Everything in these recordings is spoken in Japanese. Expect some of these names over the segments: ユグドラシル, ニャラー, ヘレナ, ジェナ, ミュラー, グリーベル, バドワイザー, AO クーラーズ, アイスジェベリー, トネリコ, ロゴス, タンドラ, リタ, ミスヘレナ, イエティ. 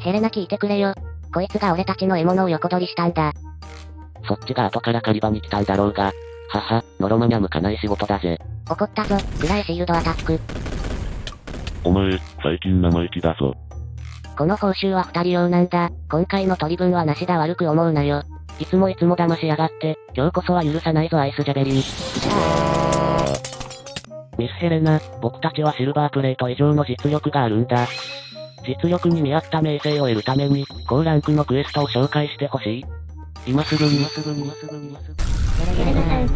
ヘレナ聞いてくれよ。こいつが俺たちの獲物を横取りしたんだ。そっちが後から狩り場に来たんだろうが。はは、ノロマにゃ向かない仕事だぜ。怒ったぞ、暗いシールドアタック。お前、最近生意気だぞ。この報酬は2人用なんだ。今回の取り分はなしだ、悪く思うなよ。いつも騙しやがって、今日こそは許さないぞアイスジェベリー。ミスヘレナ、僕たちはシルバープレート以上の実力があるんだ。実力に見合った名声を得るために、高ランクのクエストを紹介してほしい。今すぐに、ヘレナさん。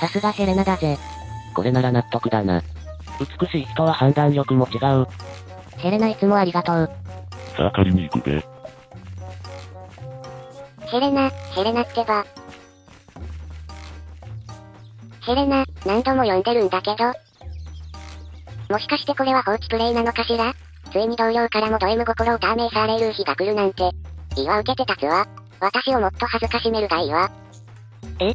さすがヘレナだぜ。これなら納得だな。美しい人は判断力も違う。ヘレナいつもありがとう。さあ狩りに行くべ。ヘレナってば。ヘレナ、何度も呼んでるんだけど。もしかしてこれは放置プレイなのかしら。ついに同僚からもド M 心をターメイサーレイルー日が来るなんて。いいわ、受けて立つわ。私をもっと恥ずかしめるがいいわ。え？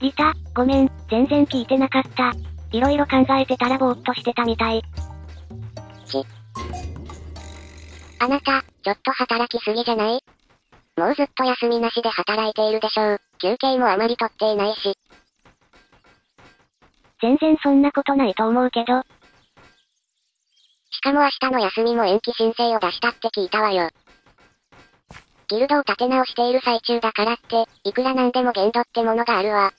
リタ、ごめん、全然聞いてなかった。いろいろ考えてたらぼーっとしてたみたい。あなた、ちょっと働きすぎじゃない？もうずっと休みなしで働いているでしょう。休憩もあまり取っていないし。全然そんなことないと思うけど。しかも明日の休みも延期申請を出したって聞いたわよ。ギルドを立て直している最中だからって、いくらなんでも限度ってものがあるわ。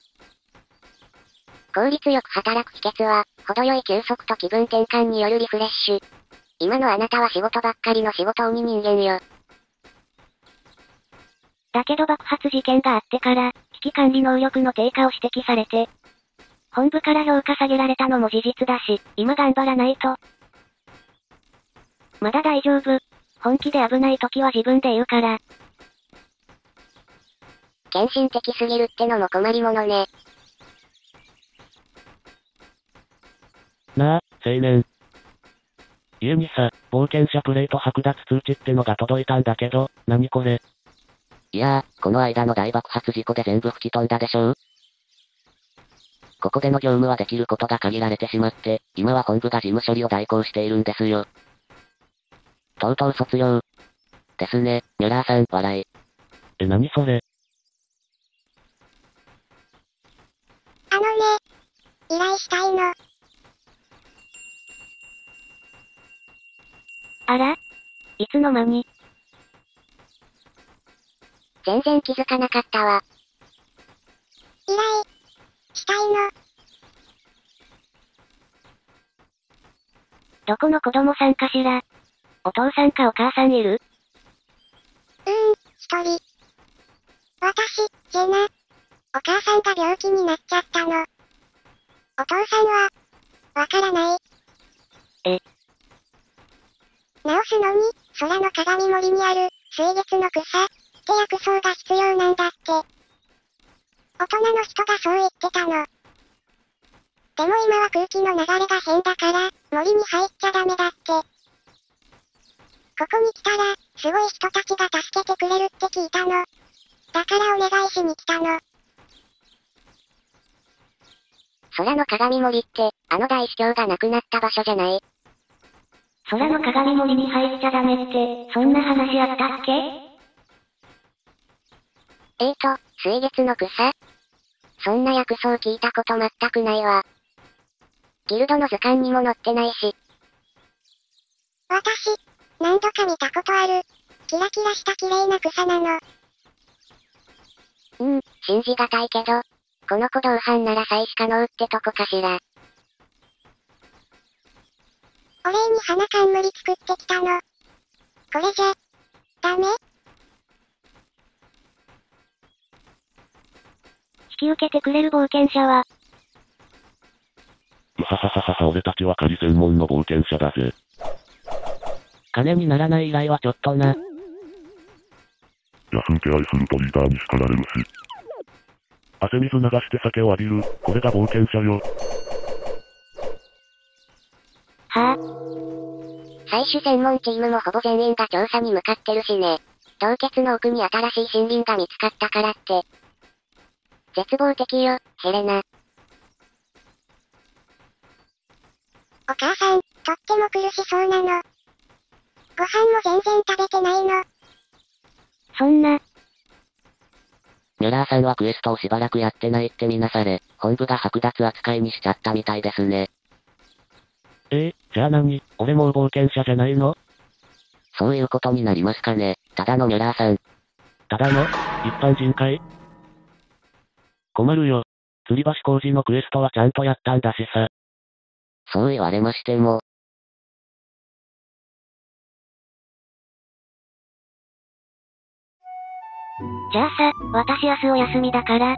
効率よく働く秘訣は、程よい休息と気分転換によるリフレッシュ。今のあなたは仕事ばっかりの仕事鬼人間よ。だけど爆発事件があってから、危機管理能力の低下を指摘されて、本部から評価下げられたのも事実だし、今頑張らないと。まだ大丈夫。本気で危ない時は自分で言うから。献身的すぎるってのも困りものね。なあ、青年。家にさ、冒険者プレート剥奪通知ってのが届いたんだけど、何これ？いやー、この間の大爆発事故で全部吹き飛んだでしょう？ここでの業務はできることが限られてしまって、今は本部が事務処理を代行しているんですよ。とうとう卒業。ですね、ミュラーさん、笑い。え、何それ？あのね、依頼したいの。あら？いつの間に？全然気づかなかったわ。依頼したいの。どこの子供さんかしら？お父さんかお母さんいる？一人。私、ジェナ。お母さんが病気になっちゃったの。お父さんは、わからない。え？治すのに、空の鏡森にある、水月の草って薬草が必要なんだって。大人の人がそう言ってたの。でも今は空気の流れが変だから、森に入っちゃダメだって。ここに来たら、すごい人たちが助けてくれるって聞いたの。だからお願いしに来たの。空の鏡森って、あの大司教が亡くなった場所じゃない？空の鏡森に入っちゃダメって、そんな話あったっけ？水月の草？そんな薬草を聞いたこと全くないわ。ギルドの図鑑にも載ってないし。私、何度か見たことある。キラキラした綺麗な草なの。信じがたいけど、この子同伴なら採取可能ってとこかしら。お礼に花冠作ってきたの。これじゃ、ダメ？引き受けてくれる冒険者は？ははははは、俺たちは狩り専門の冒険者だぜ。金にならない依頼はちょっとな。安請け合いするとリーダーに叱られるし。汗水流して酒を浴びる、これが冒険者よ。はぁ、採取専門チームもほぼ全員が調査に向かってるしね。氷結の奥に新しい森林が見つかったからって。絶望的よ、ヘレナ。お母さん、とっても苦しそうなの。ご飯も全然食べてないの。そんな。ミュラーさんはクエストをしばらくやってないってみなされ、本部が剥奪扱いにしちゃったみたいですね。じゃあ何？俺もう冒険者じゃないの？そういうことになりますかね、ただのミュラーさん。ただの？一般人かい？困るよ。吊り橋工事のクエストはちゃんとやったんだしさ。そう言われましても。じゃあさ、私明日お休みだから、明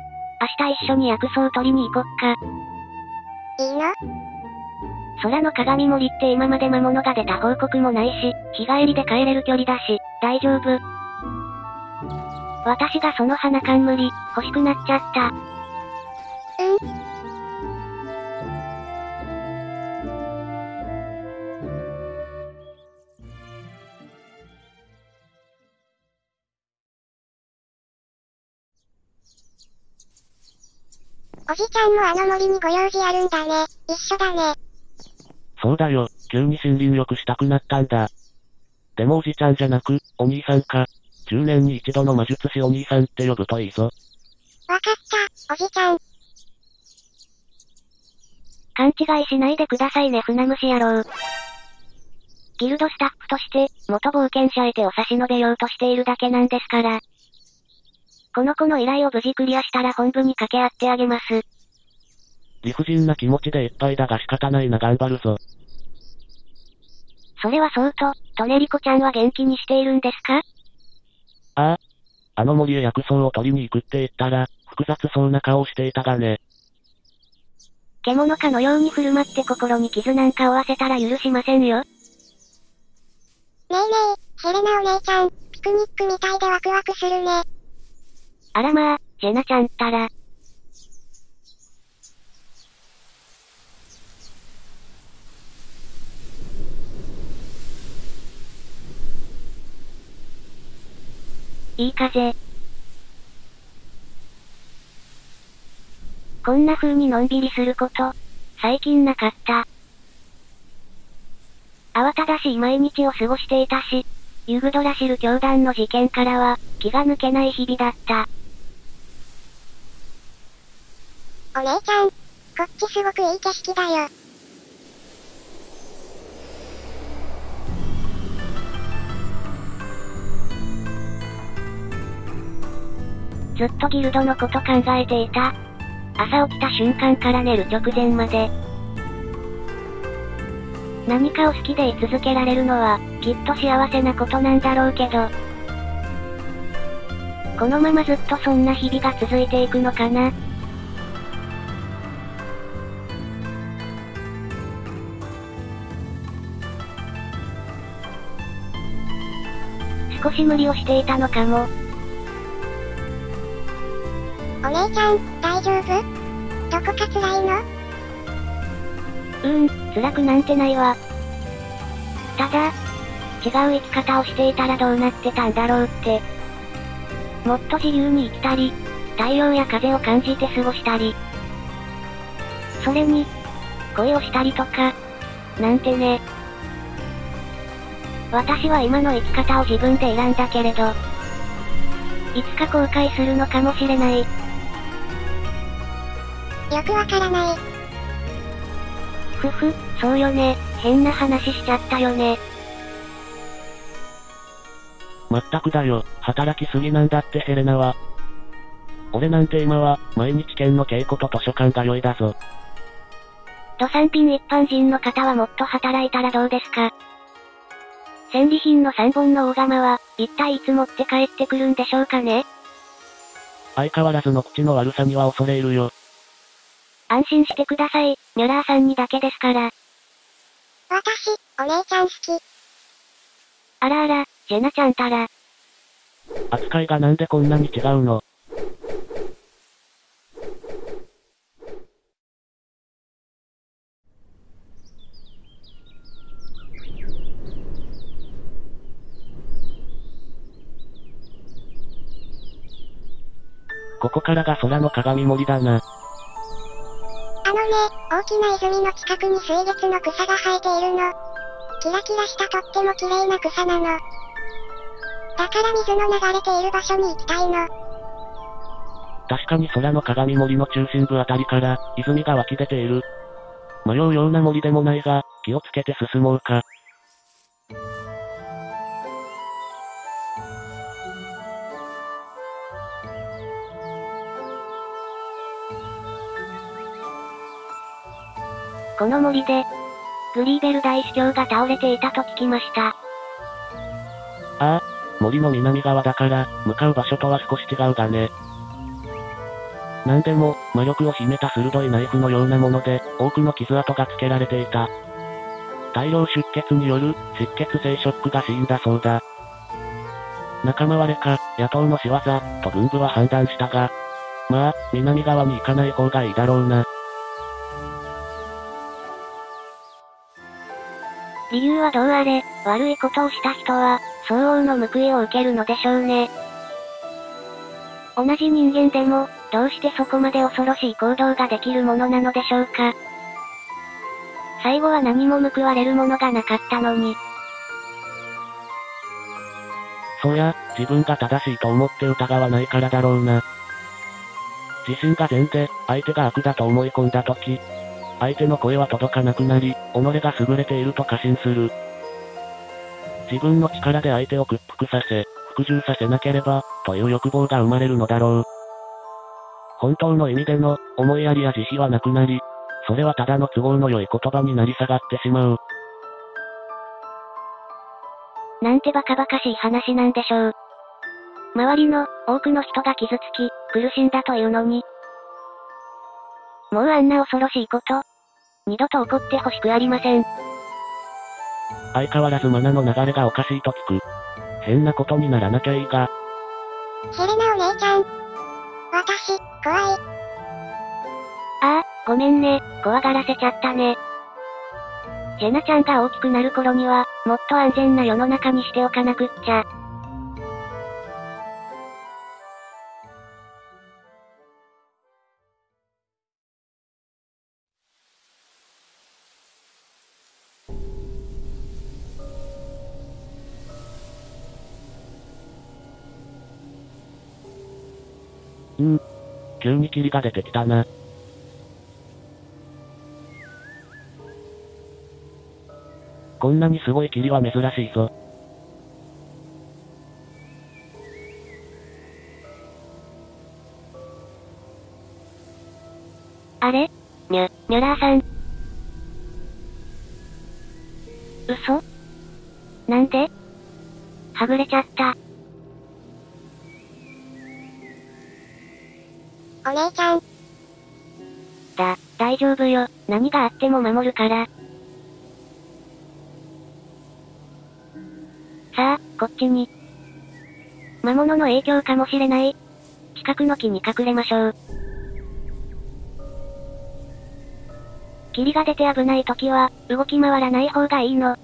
日一緒に薬草を取りに行こっか。いいの？空の鏡森って今まで魔物が出た報告もないし、日帰りで帰れる距離だし、大丈夫。私がその花冠、欲しくなっちゃった。うん。おじちゃんもあの森にご用事あるんだね。一緒だね。そうだよ。急に森林浴したくなったんだ。でもおじちゃんじゃなく、お兄さんか。10年に一度の魔術師お兄さんって呼ぶといいぞ。わかった、おじちゃん。勘違いしないでくださいね、船虫野郎。ギルドスタッフとして、元冒険者へ手を差し伸べようとしているだけなんですから。この子の依頼を無事クリアしたら本部に掛け合ってあげます。理不尽な気持ちでいっぱいだが仕方ないな、頑張るぞ。それはそうと、トネリコちゃんは元気にしているんですか？ああ。あの森へ薬草を取りに行くって言ったら、複雑そうな顔をしていたがね。獣かのように振る舞って心に傷なんか負わせたら許しませんよ。ねえねえ、ヘレナお姉ちゃん、ピクニックみたいでワクワクするね。あらまあ、ジェナちゃんったら。いい風。こんな風にのんびりすること、最近なかった。慌ただしい毎日を過ごしていたし、ユグドラシル教団の事件からは、気が抜けない日々だった。お姉ちゃん、こっちすごくいい景色だよ。ずっとギルドのこと考えていた。朝起きた瞬間から寝る直前まで。何かを好きで居続けられるのは、きっと幸せなことなんだろうけど。このままずっとそんな日々が続いていくのかな。少し無理をしていたのかも。お姉ちゃん、大丈夫？どこか辛いの？辛くなんてないわ。ただ、違う生き方をしていたらどうなってたんだろうって。もっと自由に生きたり、太陽や風を感じて過ごしたり。それに、恋をしたりとか、なんてね。私は今の生き方を自分で選んだけれど、いつか後悔するのかもしれない。よくわからない。ふふ、そうよね。変な話しちゃったよね。まったくだよ。働きすぎなんだってヘレナは。俺なんて今は、毎日券の稽古と図書館が良いだぞ。ド産品一般人の方はもっと働いたらどうですか？戦利品の3本の大釜は、一体いつ持って帰ってくるんでしょうかね？相変わらずの口の悪さには恐れ入るよ。安心してください、ミュラーさんにだけですから。私、お姉ちゃん好き。あらあら、ジェナちゃんたら。扱いがなんでこんなに違うの？ここからが空の鏡森だな。あのね、大きな泉の近くに水月の草が生えているの。キラキラしたとっても綺麗な草なの。だから水の流れている場所に行きたいの。確かに空の鏡森の中心部あたりから、泉が湧き出ている。迷うような森でもないが、気をつけて進もうか。この森で、グリーベル大司教が倒れていたと聞きました。ああ、森の南側だから、向かう場所とは少し違うがね。なんでも、魔力を秘めた鋭いナイフのようなもので、多くの傷跡がつけられていた。大量出血による、失血性ショックが死因だそうだ。仲間割れか、野党の仕業、と軍部は判断したが、まあ、南側に行かない方がいいだろうな。理由はどうあれ、悪いことをした人は、相応の報いを受けるのでしょうね。同じ人間でも、どうしてそこまで恐ろしい行動ができるものなのでしょうか。最後は何も報われるものがなかったのに。そりゃ、自分が正しいと思って疑わないからだろうな。自身が善で、相手が悪だと思い込んだとき、相手の声は届かなくなり、己が優れていると過信する。自分の力で相手を屈服させ、服従させなければ、という欲望が生まれるのだろう。本当の意味での、思いやりや慈悲はなくなり、それはただの都合の良い言葉になり下がってしまう。なんてバカバカしい話なんでしょう。周りの、多くの人が傷つき、苦しんだというのに、もうあんな恐ろしいこと、二度と起こってほしくありません。相変わらずマナの流れがおかしいと聞く。変なことにならなきゃいいが。ヘレナお姉ちゃん。私、怖い。ああ、ごめんね、怖がらせちゃったね。ジェナちゃんが大きくなる頃には、もっと安全な世の中にしておかなくっちゃ。急に霧が出てきたな。こんなにすごい霧は珍しいぞ。あれ？ニャラーさん。嘘？なんで？はぐれちゃった。お姉ちゃん。大丈夫よ。何があっても守るから。さあ、こっちに。魔物の影響かもしれない。近くの木に隠れましょう。霧が出て危ないときは、動き回らない方がいいの。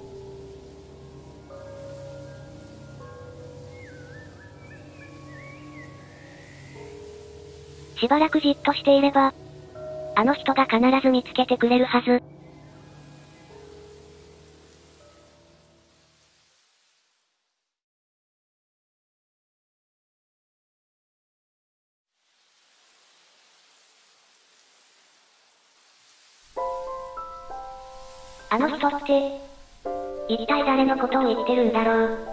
しばらくじっとしていれば、あの人が必ず見つけてくれるはず。あの人って、一体誰のことを言ってるんだろう。